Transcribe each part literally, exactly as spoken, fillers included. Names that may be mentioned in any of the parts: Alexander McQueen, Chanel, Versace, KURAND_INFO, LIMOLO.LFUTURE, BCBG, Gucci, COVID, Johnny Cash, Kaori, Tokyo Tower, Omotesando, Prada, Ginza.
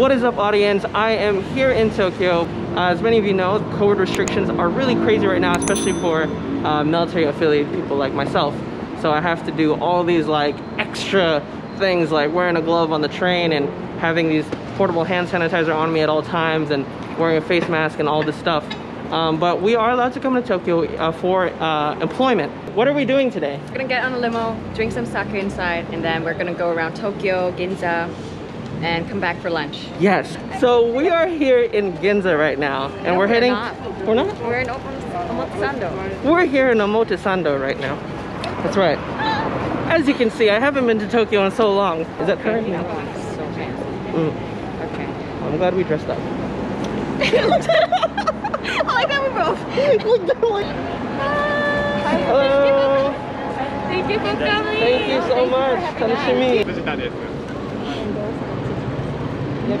What is up, audience? I am here in Tokyo. Uh, as many of you know, COVID restrictions are really crazy right now, especially for uh, military affiliated people like myself. So I have to do all these like extra things like wearing a glove on the train and having these portable hand sanitizer on me at all times and wearing a face mask and all this stuff. Um, but we are allowed to come to Tokyo uh, for uh, employment. What are we doing today? We're gonna get on a limo, drink some sake inside, and then we're gonna go around Tokyo, Ginza, and come back for lunch. Yes. So we are here in Ginza right now, and no, we're, we're heading. Not. We're not. We're in Omotesando. We're here in Omotesando right now. That's right. As you can see, I haven't been to Tokyo in so long. Is that correct? Okay. Oh, so fancy. Mm. Okay. I'm glad we dressed up. I like that we both. Hello. Thank you for coming. Thank you so much. Tanishimi. Go, go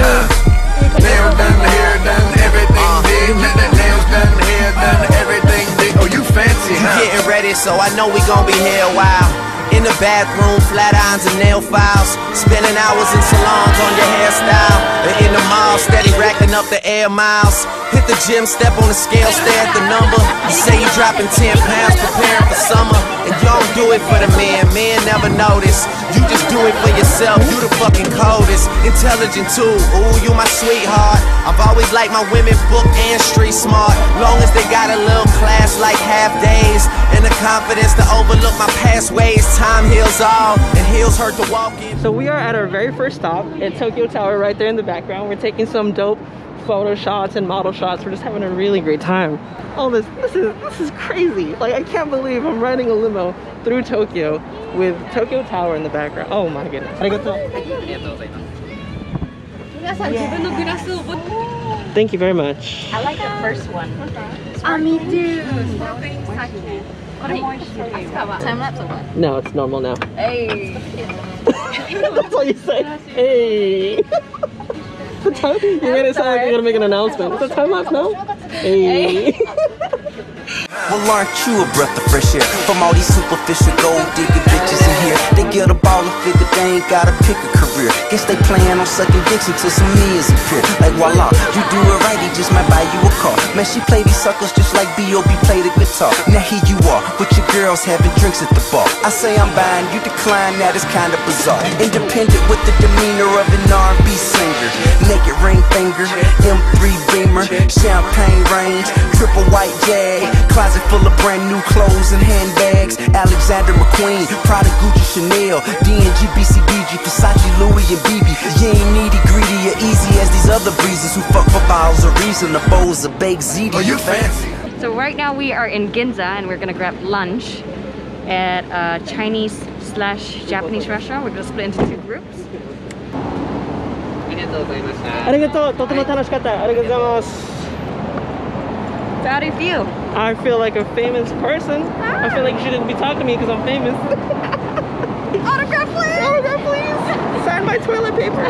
huh? Nail done, hair done, everything did, nails done, hair done, everything did. Oh, you fancy, huh? You getting ready, so I know we gon' be here a while. In the bathroom, flat irons and nail files, spending hours in salons on your hairstyle, and in the mall, steady racking up the air miles. Hit the gym, step on the scale, stare at the number. You say you dropping ten pounds, preparing for summer, and you don't do it for the men. Men never notice. You just do it for yourself. You the fucking coldest, intelligent too. Ooh, you my sweetheart. I've always liked my women book and street smart, long as they got a little class like half days, and the confidence to overlook my past ways. Time heals all, and heels hurt to walk in. So we are at our very first stop at Tokyo Tower, right there in the background. We're taking some dope photo shots and model shots. We're just having a really great time. Oh, this this is this is crazy. Like, I can't believe I'm riding a limo through Tokyo with Tokyo Tower in the background. Oh my goodness. Yeah. Thank you very much. I like the first one. Oh, me too. No, it's normal now. Hey. That's all you say. Hey. The time you made it sound like you're gonna make an announcement. The time lapse now. Hey. Well, aren't you a breath of fresh air from all these superficial gold digger bitches in here? They get a ball and figure they ain't gotta pick a career. Guess they plan on sucking dicks until some years appear. Like voila, you do it right, he just might buy you a car. Man, she play these suckers just like B O B play the guitar. Now here you are with your girls having drinks at the bar. I say I'm buying, you decline, that is kinda bizarre. Independent with the demeanor of an R and B singer. Naked ring finger, M three Beamer, champagne range, triple white jag, closet full of brand new clothes and handbags. Alexander McQueen, Prada, Gucci, Chanel, D and G, B C B G, Versace, Louis, and B B. You ain't needy, greedy, or easy as these other breezes who fuck for bottles of reason, the bowls of baked ziti. Are you fancy? So right now we are in Ginza and we're gonna grab lunch at a Chinese slash Japanese restaurant. We're gonna split into two groups. So how do you feel? I feel like a famous person. Ah. I feel like you shouldn't be talking to me because I'm famous. Autograph, please! Autograph, please! Sign my toilet paper. I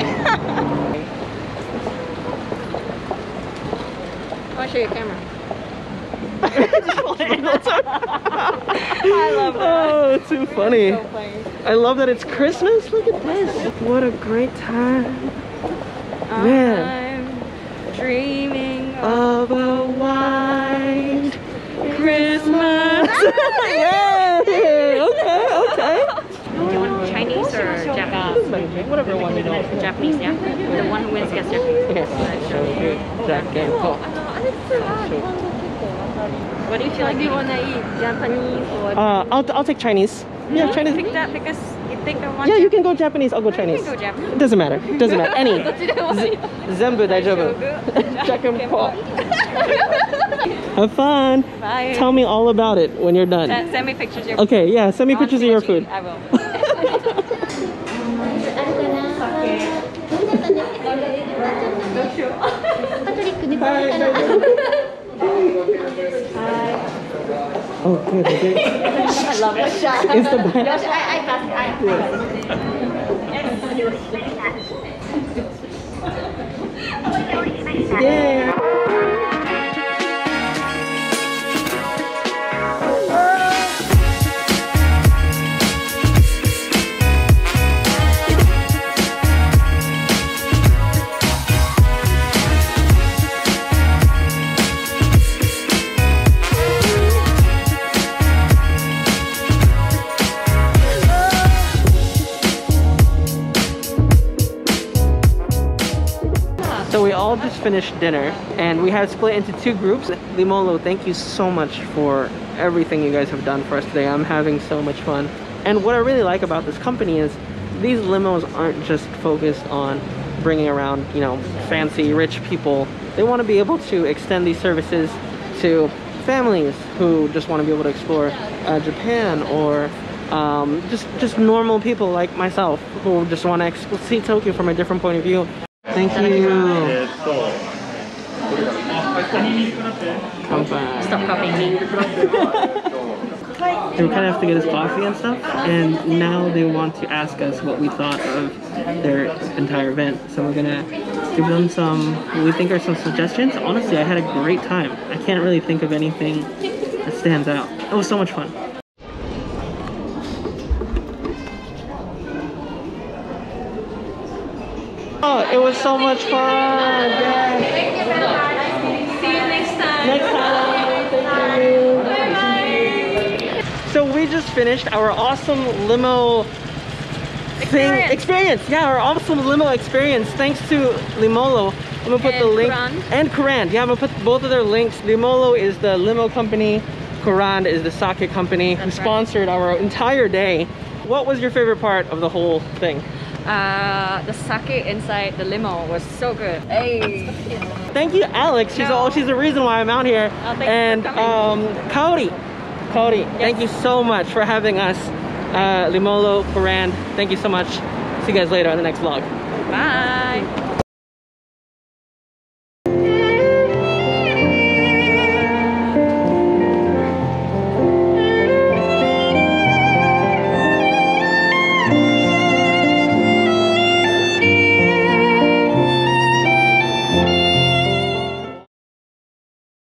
want to show you a camera. I love that. Oh, it's too funny. So funny. I love that it's Christmas. Look at this. What a great time. I'm Man. dreaming of, of a wild Christmas! Yeah! Okay, okay. Do you want Chinese or Japanese? Like, whatever one you know. Japanese, yeah? The one who wins gets Japanese. Okay. What do you feel like you want to eat? Japanese or? Uh, I'll, I'll take Chinese. Yeah, Chinese. Pick that because you think I want. Yeah, you can go Japanese, I'll go Chinese. You can go Japanese. It doesn't matter. It doesn't matter. Any. Zenbu daijobu. Have fun. Bye. Tell me all about it when you're done. Uh, send me pictures of your food. Okay, yeah, send me I pictures of your food. I will. Hi. Oh, good. Okay. I love it. It's the best. I, I passed it. I passed it. Yeah. Just finished dinner and we have split into two groups. Limolo, thank you so much for everything you guys have done for us today. I'm having so much fun, and what I really like about this company is these limos aren't just focused on bringing around, you know, fancy rich people. They want to be able to extend these services to families who just want to be able to explore uh, Japan, or um, just just normal people like myself who just want to see Tokyo from a different point of view. Thank you. Stop copying me. They were kind of have to get us coffee and stuff, and now they want to ask us what we thought of their entire event. So we're gonna give them some what we think are some suggestions. Honestly, I had a great time. I can't really think of anything that stands out. It was so much fun. Oh, it was so much fun! Yeah. Thank you very much. See you next time. Next time. Thank you. Bye bye. So we just finished our awesome limo thing experience. experience. Yeah, our awesome limo experience. Thanks to Limolo. I'm gonna put and the link Kurand. and Kurand. Yeah, I'm gonna put both of their links. Limolo is the limo company. Kurand is the sake company. That's who right. sponsored our entire day. What was your favorite part of the whole thing? Uh, the sake inside the limo was so good. Hey. Thank you, Alex. She's no. all, she's the reason why I'm out here. Oh, and um, Kaori, Kaori, yes. Thank you so much for having us. Uh, Limolo, Kurand, thank you so much. See you guys later on the next vlog. Bye.